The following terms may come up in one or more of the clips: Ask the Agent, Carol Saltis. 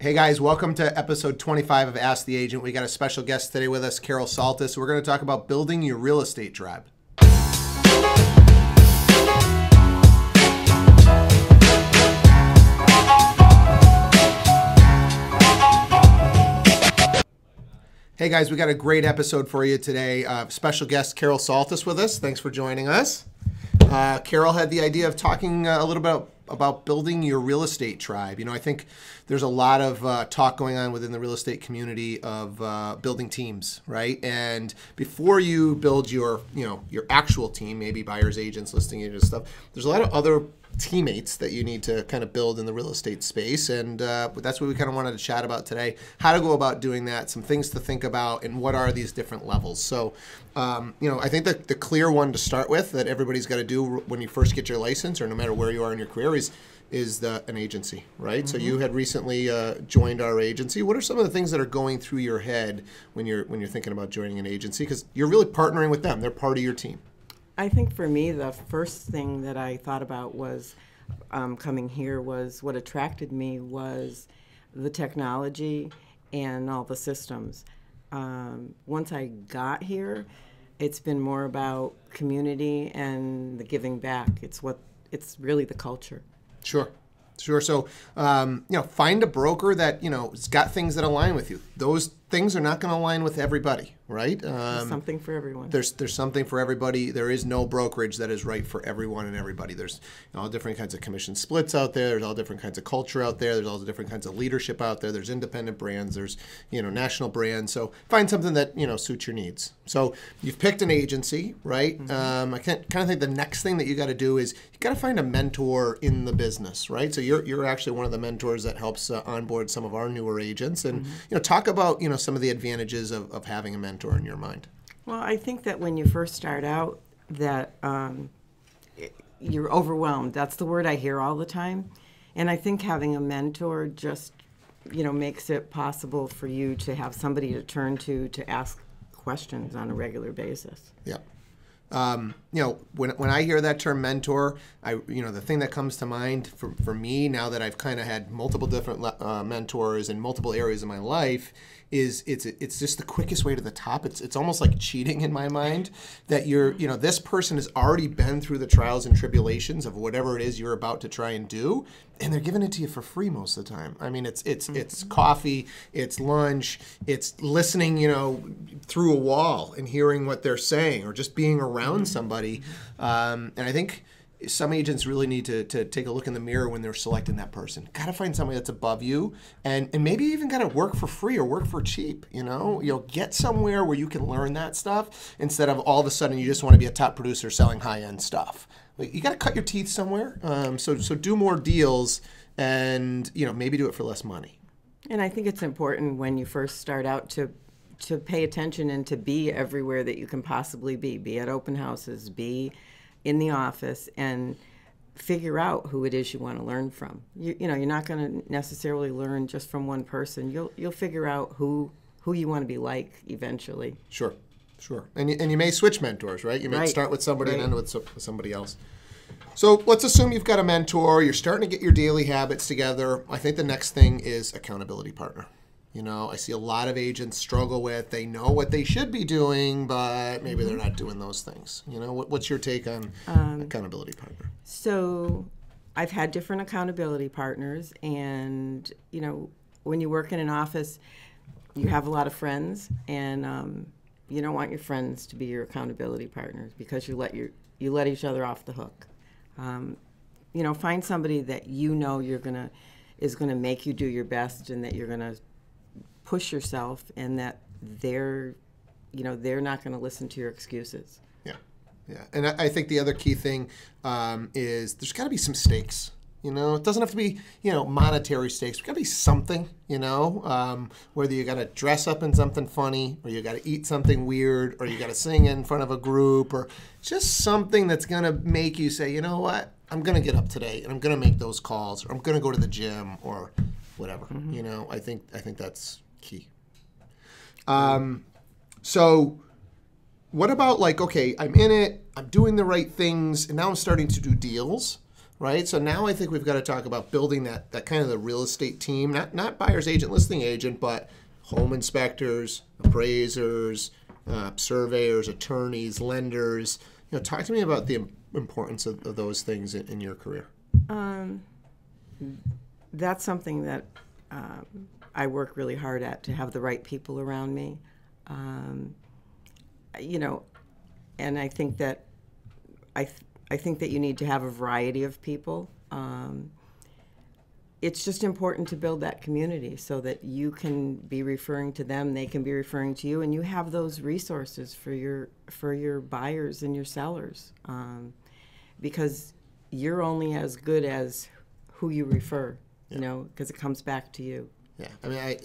Hey guys, welcome to episode 25 of Ask the Agent. We got a special guest today with us, Carol Saltis. We're going to talk about building your real estate tribe. Hey guys, we got a great episode for you today. Special guest Carol Saltis with us. Thanks for joining us. Carol had the idea of talking a little bit about building your real estate tribe. You know, I think there's a lot of talk going on within the real estate community of building teams, right? And before you build your, your actual team, maybe buyers, agents, listing agents, stuff, there's a lot of other teammates that you need to kind of build in the real estate space. And that's what we kind of wanted to chat about today, how to go about doing that, some things to think about, and what are these different levels. So, I think that the clear one to start with that everybody's got to do when you first get your license or no matter where you are in your career is an agency, right? Mm-hmm. So you had recently joined our agency. What are some of the things that are going through your head when you're thinking about joining an agency? Because you're really partnering with them. They're part of your team. I think for me, the first thing that I thought about was coming here was what attracted me was the technology and all the systems. Once I got here, it's been more about community and the giving back. It's really the culture. Sure. Sure. So, find a broker that, has got things that align with you. Those things are not going to align with everybody, right? There's something for everyone. There's something for everybody. There is no brokerage that is right for everyone and everybody. There's all different kinds of commission splits out there. There's all different kinds of culture out there. There's all different kinds of leadership out there. There's independent brands. There's, national brands. So find something that, suits your needs. So you've picked an agency, right? Mm-hmm. I kind of think the next thing that you got to do is you got to find a mentor in the business, right? So you're actually one of the mentors that helps onboard some of our newer agents and, mm-hmm. Talk about, some of the advantages of having a mentor in your mind. Well, I think that when you first start out that you're overwhelmed. That's the word I hear all the time. And I think having a mentor just, makes it possible for you to have somebody to turn to ask questions on a regular basis. Yeah. When I hear that term mentor, the thing that comes to mind for me now that I've kind of had multiple different mentors in multiple areas of my life is it's just the quickest way to the top. It's almost like cheating in my mind that this person has already been through the trials and tribulations of whatever it is you're about to try and do, and they're giving it to you for free most of the time. I mean, it's coffee, it's lunch, it's listening, through a wall and hearing what they're saying or just being around somebody. And I think some agents really need to take a look in the mirror when they're selecting that person. Got to find somebody that's above you and maybe even got to work for free or work for cheap, You'll get somewhere where you can learn that stuff instead of all of a sudden you just want to be a top producer selling high-end stuff. Like, you got to cut your teeth somewhere. So do more deals and, maybe do it for less money. And I think it's important when you first start out to pay attention and to be everywhere that you can possibly be at open houses, be in the office, and figure out who it is you want to learn from. You're not going to necessarily learn just from one person. You'll figure out who you want to be like eventually. Sure, sure. And you may switch mentors, right? You may start with somebody and end with somebody else. So let's assume you've got a mentor. You're starting to get your daily habits together. I think the next thing is accountability partner. I see a lot of agents struggle with, they know what they should be doing, but maybe they're not doing those things. What's your take on accountability partner? So I've had different accountability partners, and, when you work in an office, you have a lot of friends, and you don't want your friends to be your accountability partners because you let each other off the hook. Find somebody that is going to make you do your best and that you're going to push yourself, and that they're not going to listen to your excuses. Yeah, yeah. And I think the other key thing is there's got to be some stakes. It doesn't have to be monetary stakes. There's got to be something. Whether you got to dress up in something funny, or you got to eat something weird, or you got to sing in front of a group, or just something that's going to make you say, you know what, I'm going to get up today and I'm going to make those calls, or I'm going to go to the gym, or whatever. Mm-hmm. I think that's key. So what about I'm in it, I'm doing the right things, and now I'm starting to do deals, right? So now I think we've got to talk about building that kind of the real estate team, not buyer's agent, listing agent, but home inspectors, appraisers, surveyors, attorneys, lenders. You know, talk to me about the importance of those things in your career. That's something that I work really hard at, to have the right people around me. You know, and I think that I think that you need to have a variety of people. It's just important to build that community so that you can be referring to them, they can be referring to you, and you have those resources for your buyers and your sellers, because you're only as good as who you refer, yeah. You know, because it comes back to you. Yeah, I mean, I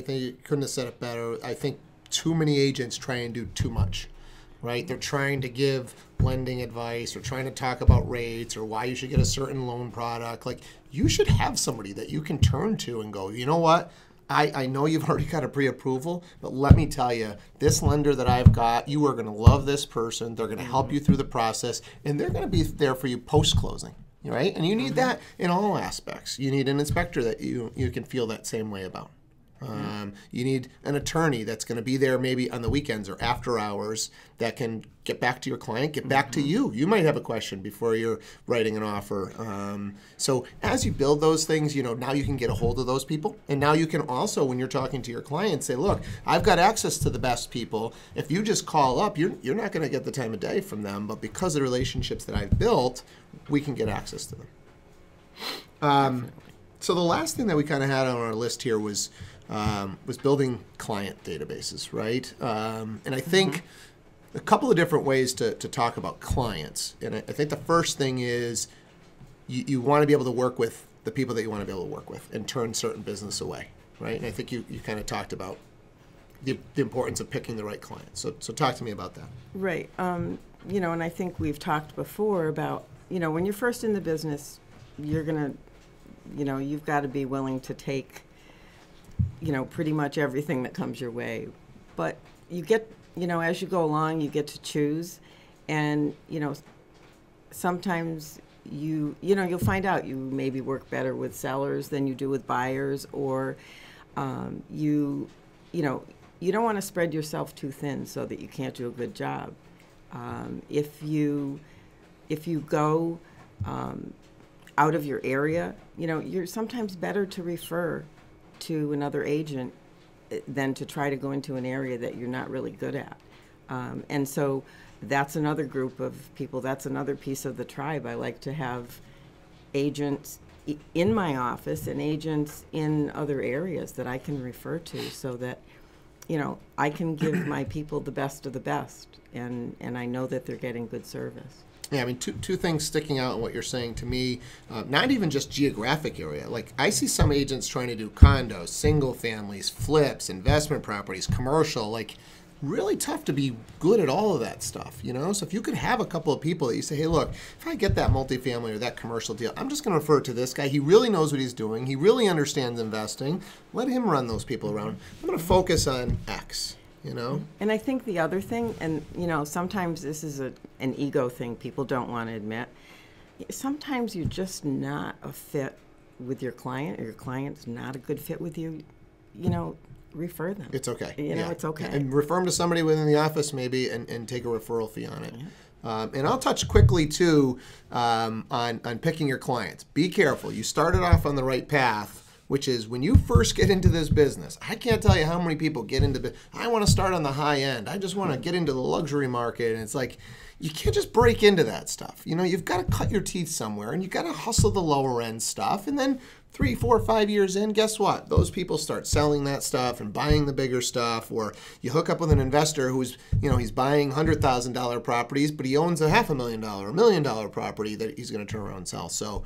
think you couldn't have said it better. I think too many agents try and do too much, right? They're trying to give lending advice or trying to talk about rates or why you should get a certain loan product. Like, you should have somebody that you can turn to and go, you know what? I know you've already got a pre-approval, but let me tell you, this lender that I've got, you are going to love this person. They're going to help you through the process, and they're going to be there for you post-closing, right? And you need that in all aspects. You need an inspector that you can feel that same way about. You need an attorney that's going to be there maybe on the weekends or after hours that can get back to your client, get back to you. You might have a question before you're writing an offer. So as you build those things, you know, now you can get a hold of those people. And now you can also, when you're talking to your client, say, look, I've got access to the best people. If you just call up, you're not going to get the time of day from them. But because of the relationships that I've built, we can get access to them. So the last thing that we kind of had on our list here was building client databases, right? And I think a couple of different ways to talk about clients. And I think the first thing is you want to be able to work with the people that you want to be able to work with and turn certain business away, right? And I think you kind of talked about the importance of picking the right clients. So talk to me about that. Right. You know, and I think we've talked before about, you know, when you're first in the business, you're going to, you know, you've got to be willing to take, you know, pretty much everything that comes your way. But you get, you know, as you go along, you get to choose. And, you know, sometimes you'll find out you maybe work better with sellers than you do with buyers, or you don't want to spread yourself too thin so that you can't do a good job. If you go out of your area, you know, you're sometimes better to refer to another agent than to try to go into an area that you're not really good at. And so that's another group of people. That's another piece of the tribe. I like to have agents in my office and agents in other areas that I can refer to so that, you know, I can give my people the best of the best, and I know that they're getting good service. Yeah, I mean, two things sticking out in what you're saying to me, not even just geographic area. Like, I see some agents trying to do condos, single families, flips, investment properties, commercial, like, really tough to be good at all of that stuff, you know? So if you could have a couple of people that you say, hey, look, if I get that multifamily or that commercial deal, I'm just going to refer to this guy. He really knows what he's doing. He really understands investing. Let him run those people around. I'm going to focus on X. You know? And I think the other thing, and you know, sometimes this is an ego thing people don't want to admit, sometimes you're just not a fit with your client, or your client's not a good fit with you, you know, refer them. It's okay. You know, it's okay. And refer them to somebody within the office maybe, and take a referral fee on it. Yeah. And I'll touch quickly, too, on picking your clients. Be careful. You started off on the right path, which is when you first get into this business. I can't tell you how many people get into this. I want to start on the high end. I just want to get into the luxury market. And it's like, you can't just break into that stuff. You know, you've got to cut your teeth somewhere, and you've got to hustle the lower end stuff. And then 3, 4, 5 years in, guess what? Those people start selling that stuff and buying the bigger stuff, or you hook up with an investor who's, you know, he's buying $100,000 properties, but he owns a $500,000, $1 million property that he's going to turn around and sell. So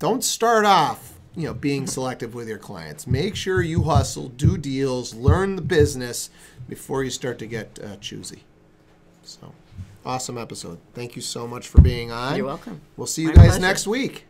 don't start off, you know, being selective with your clients. Make sure you hustle, do deals, learn the business before you start to get choosy. So, awesome episode. Thank you so much for being on. You're welcome. We'll see you guys next week.